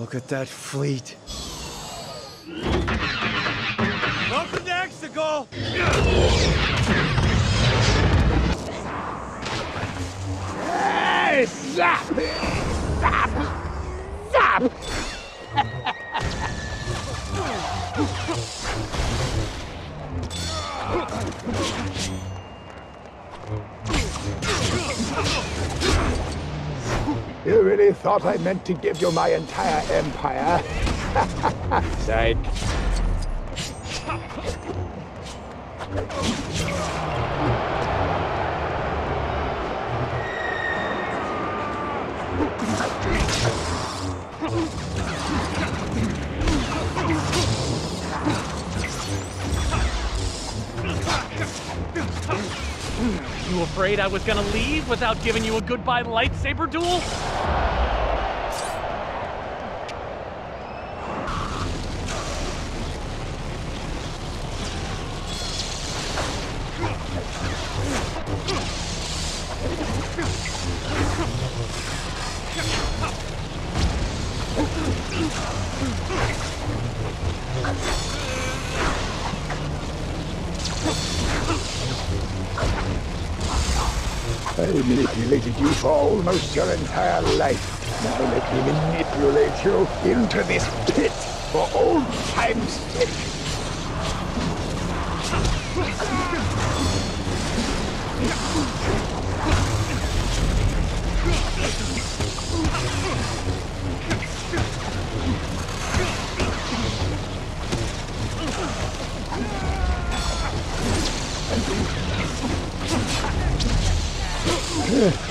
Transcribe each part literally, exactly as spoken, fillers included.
Look at that fleet. Welcome to Exegol! Hey, stop! Stop! Stop! You really thought I meant to give you my entire empire? Psych. You afraid I was gonna leave without giving you a goodbye lightsaber duel? I manipulated you for almost your entire life. Now let me manipulate you into this pit for old time's sake.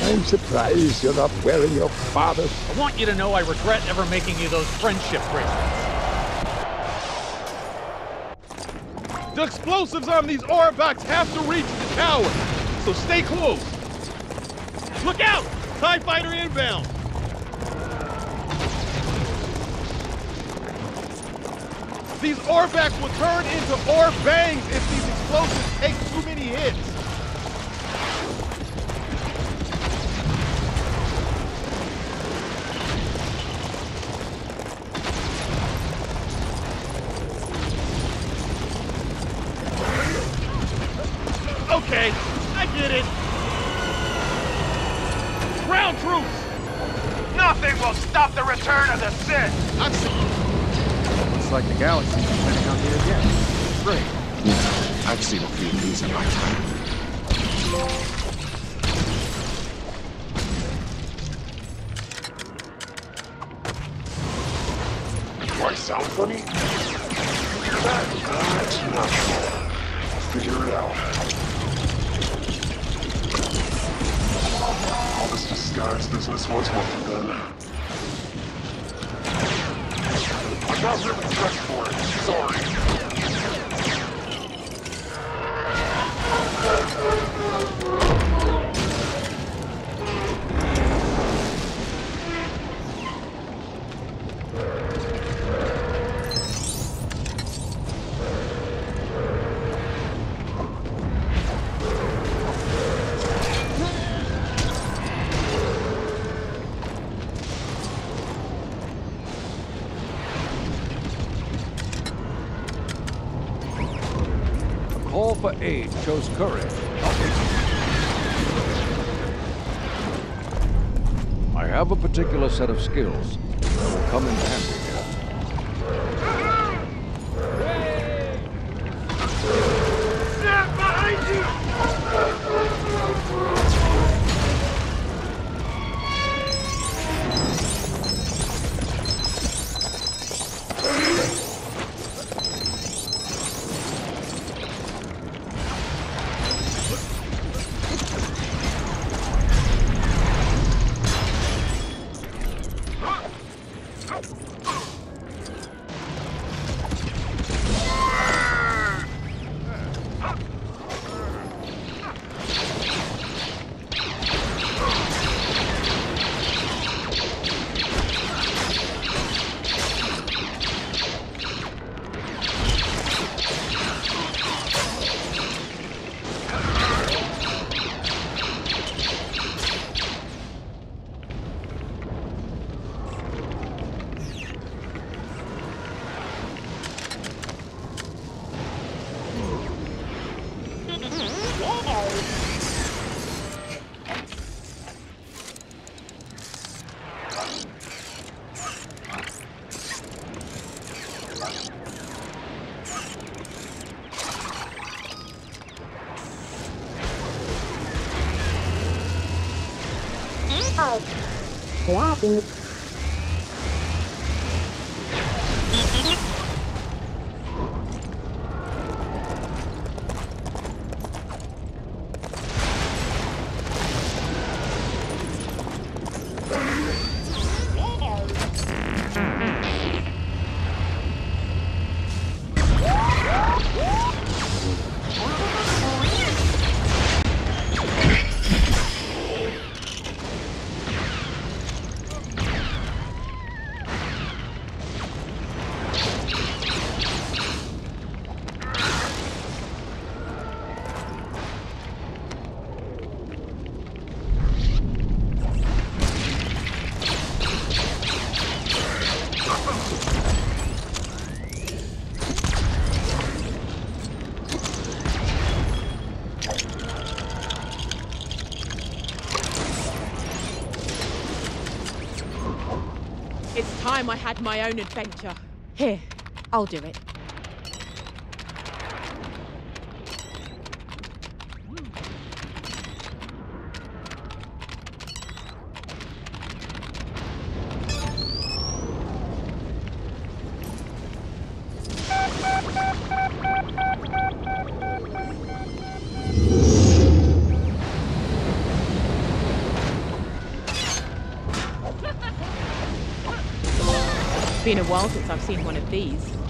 I'm surprised you're not wearing your father's... I want you to know I regret ever making you those friendship bracelets. The explosives on these Orbaks have to reach the tower, so stay close. Look out! TIE fighter inbound! These Orbaks will turn into Orbangs if these explosives take too many hits. Okay, I get it. Ground troops! Nothing will stop the return of the Sith! I see. Looks like the galaxy is spinning out here again. Great. Yeah, I've seen a few of these in my time. Do I sound funny? That's not sure. Figure it out. All this disguise business was worth it then. I'm not really dressed for it, sorry. All for aid shows courage. I have a particular set of skills that will come in handy here. Snap behind you! floppy. It's time I had my own adventure. Here, I'll do it. It's been a while since I've seen one of these.